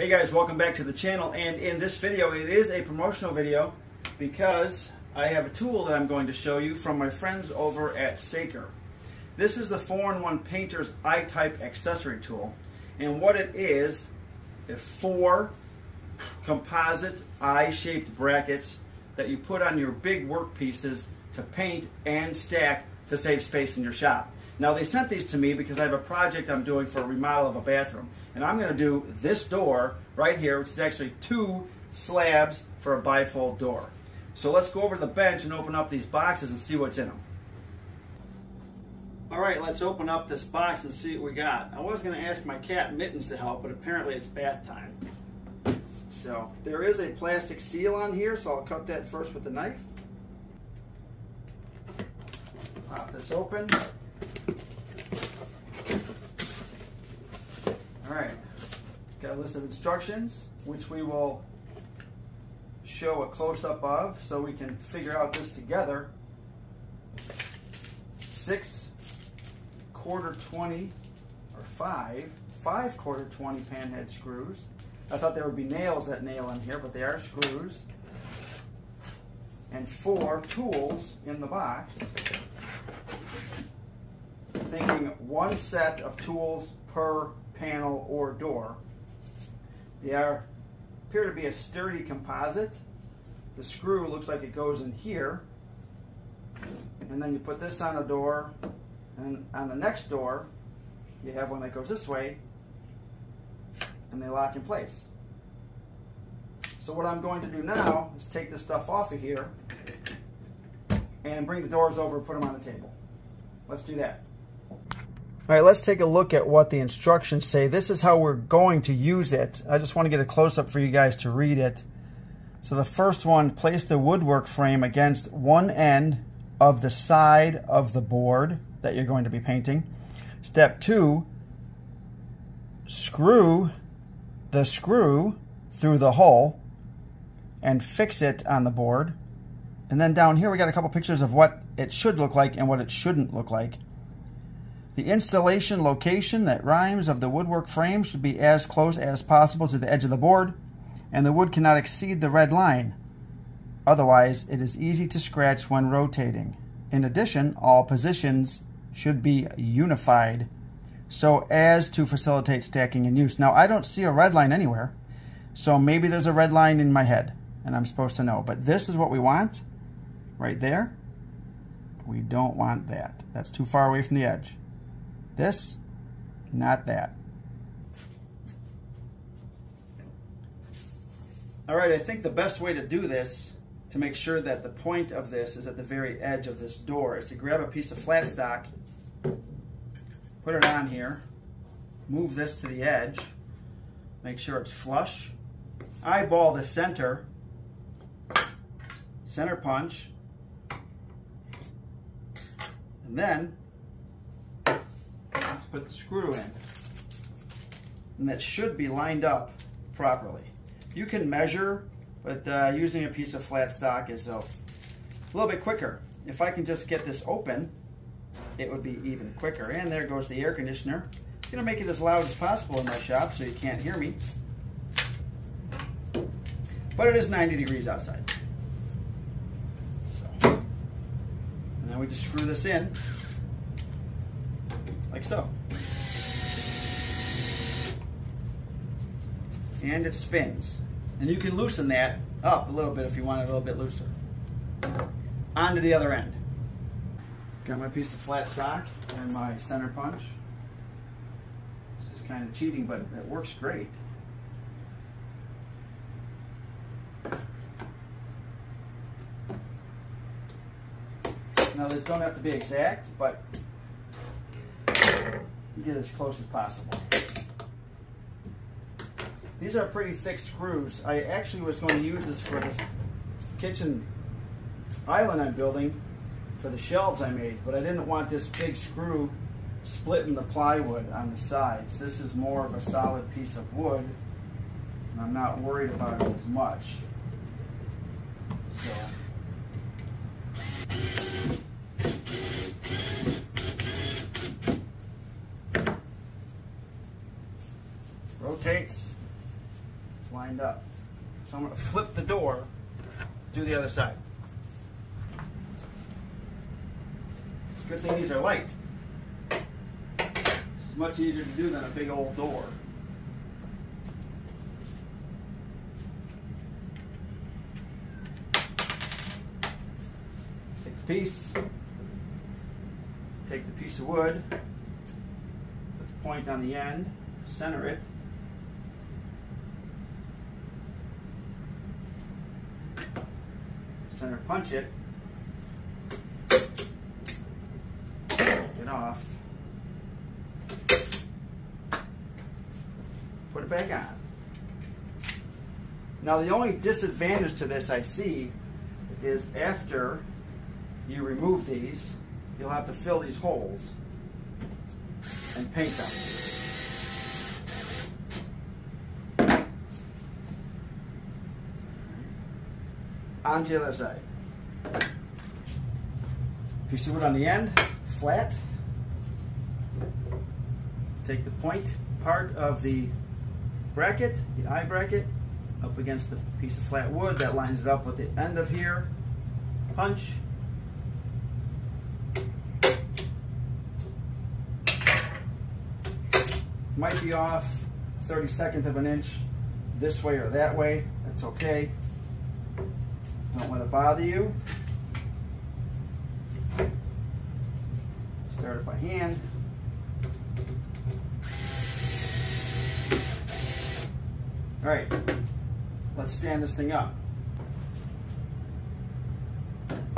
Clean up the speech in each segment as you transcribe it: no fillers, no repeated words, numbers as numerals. Hey guys, welcome back to the channel, and in this video it is a promotional video because I have a tool that I'm going to show you from my friends over at Saker. This is the 4-in-1 Painter's Eye Type Accessory Tool, and what it is, four composite eye-shaped brackets that you put on your big work pieces to paint and stack to save space in your shop. Now they sent these to me because I have a project I'm doing for a remodel of a bathroom. And I'm gonna do this door right here, which is actually two slabs for a bifold door. So let's go over to the bench and open up these boxes and see what's in them. All right, let's open up this box and see what we got. I was gonna ask my cat Mittens to help, but apparently it's bath time. So there is a plastic seal on here, so I'll cut that first with the knife. Pop this open. Alright, got a list of instructions which we will show a close-up of so we can figure out this together. 5 quarter 20 panhead screws. I thought there would be nails that nail in here, but they are screws. And 4 tools in the box. Thinking 1 set of tools per panel or door. They appear to be a sturdy composite. The screw looks like it goes in here, and then you put this on a door, and on the next door you have one that goes this way, and they lock in place. So what I'm going to do now is take this stuff off of here and bring the doors over and put them on the table. Let's do that. All right, let's take a look at what the instructions say. This is how we're going to use it. I just want to get a close-up for you guys to read it. So the first one, place the woodwork frame against one end of the side of the board that you're going to be painting. Step 2, screw the screw through the hole and fix it on the board. And then down here, we got a couple pictures of what it should look like and what it shouldn't look like. The installation location, that rhymes, of the woodwork frame should be as close as possible to the edge of the board, and the wood cannot exceed the red line. Otherwise, it is easy to scratch when rotating. In addition, all positions should be unified so as to facilitate stacking and use. Now, I don't see a red line anywhere, so maybe there's a red line in my head, and I'm supposed to know. But this is what we want right there. We don't want that. That's too far away from the edge. This, not that. All right, I think the best way to do this, to make sure that the point of this is at the very edge of this door, is to grab a piece of flat stock, put it on here, move this to the edge, make sure it's flush, eyeball the center, center punch, and then put the screw in, and that should be lined up properly. You can measure, but using a piece of flat stock is a little bit quicker. If I can just get this open, it would be even quicker. And there goes the air conditioner. It's gonna make it as loud as possible in my shop so you can't hear me. But it is 90 degrees outside. So, and then we just screw this in, like so. And it spins. And you can loosen that up a little bit if you want it a little bit looser. On to the other end. Got my piece of flat stock and my center punch. This is kind of cheating, but it works great. Now these don't have to be exact, but get as close as possible. These are pretty thick screws. I actually was going to use this for this kitchen island I'm building for the shelves I made, but I didn't want this big screw splitting the plywood on the sides. This is more of a solid piece of wood, and I'm not worried about it as much. So. Rotates, lined up. So I'm going to flip the door, do the other side. Good thing these are light. It's much easier to do than a big old door. Take the piece. Take the piece of wood. Put the point on the end. Center it. Center punch it. It off. Put it back on. Now the only disadvantage to this I see is after you remove these, you'll have to fill these holes and paint them. On to the other side. Piece of wood on the end, flat. Take the point part of the bracket, the eye bracket, up against the piece of flat wood that lines it up with the end of here. Punch. Might be off 1/32 of an inch this way or that way. That's okay. Don't let it bother you. Start it by hand. All right, let's stand this thing up.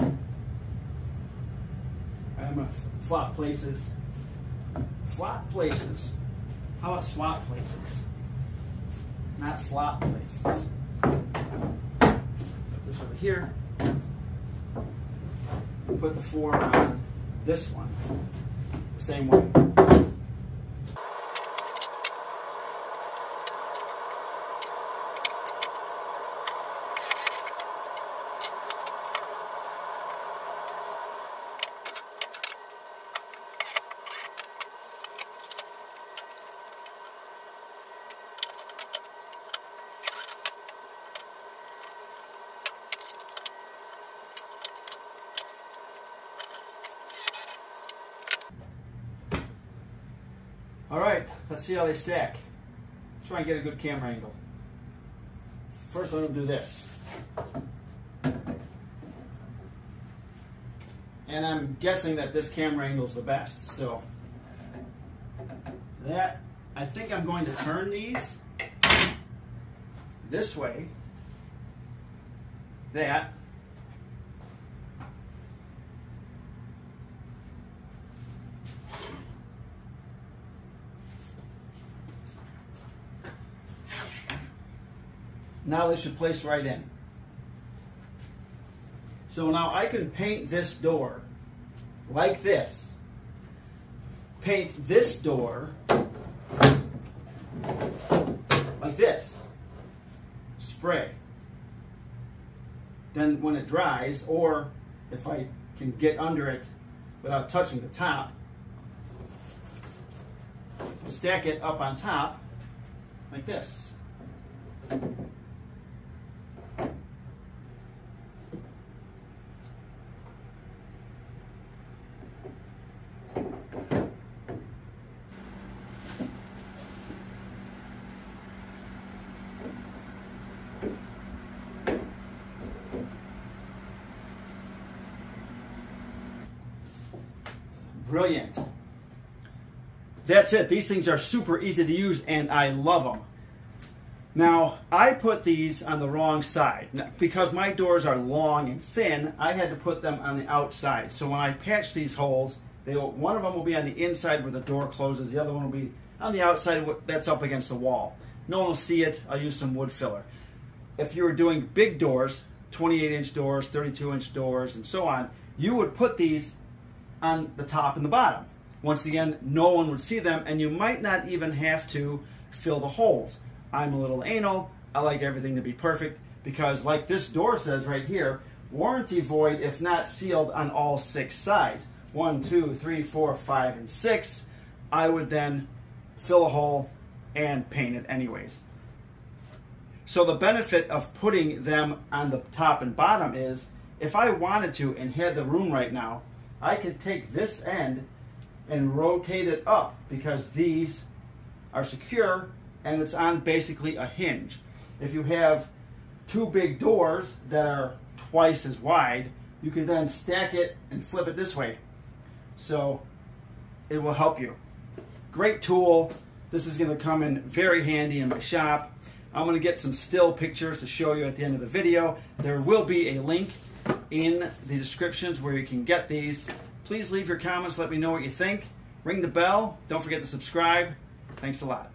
I'm gonna flop places. Flop places. How about swap places? Not flop places. This over here. Put the floor on this one. The same way. All right, let's see how they stack. Try and get a good camera angle. First, I'm going to do this. And I'm guessing that this camera angle is the best, so. That, I think I'm going to turn these this way. That. Now they should place right in. So now I can paint this door like this. Paint this door like this. Spray. Then when it dries, or if I can get under it without touching the top, stack it up on top like this. Brilliant. That's it. These things are super easy to use and I love them. Now, I put these on the wrong side. Now, because my doors are long and thin, I had to put them on the outside. So when I patch these holes, one of them will be on the inside where the door closes. The other one will be on the outside that's up against the wall. No one will see it. I'll use some wood filler. If you were doing big doors, 28-inch doors, 32-inch doors, and so on, you would put these on the top and the bottom. Once again, no one would see them, and you might not even have to fill the holes. I'm a little anal. I like everything to be perfect because, like this door says right here, warranty void if not sealed on all 6 sides. 1, 2, 3, 4, 5, and 6. I would then fill a hole and paint it anyways. So the benefit of putting them on the top and bottom is, if I wanted to and had the room right now, I could take this end and rotate it up because these are secure and it's on basically a hinge. If you have two big doors that are twice as wide, you can then stack it and flip it this way. So it will help you. Great tool. This is going to come in very handy in my shop. I'm going to get some still pictures to show you at the end of the video. There will be a link in the descriptions where you can get these. Please leave your comments. Let me know what you think. Ring the bell. Don't forget to subscribe. Thanks a lot.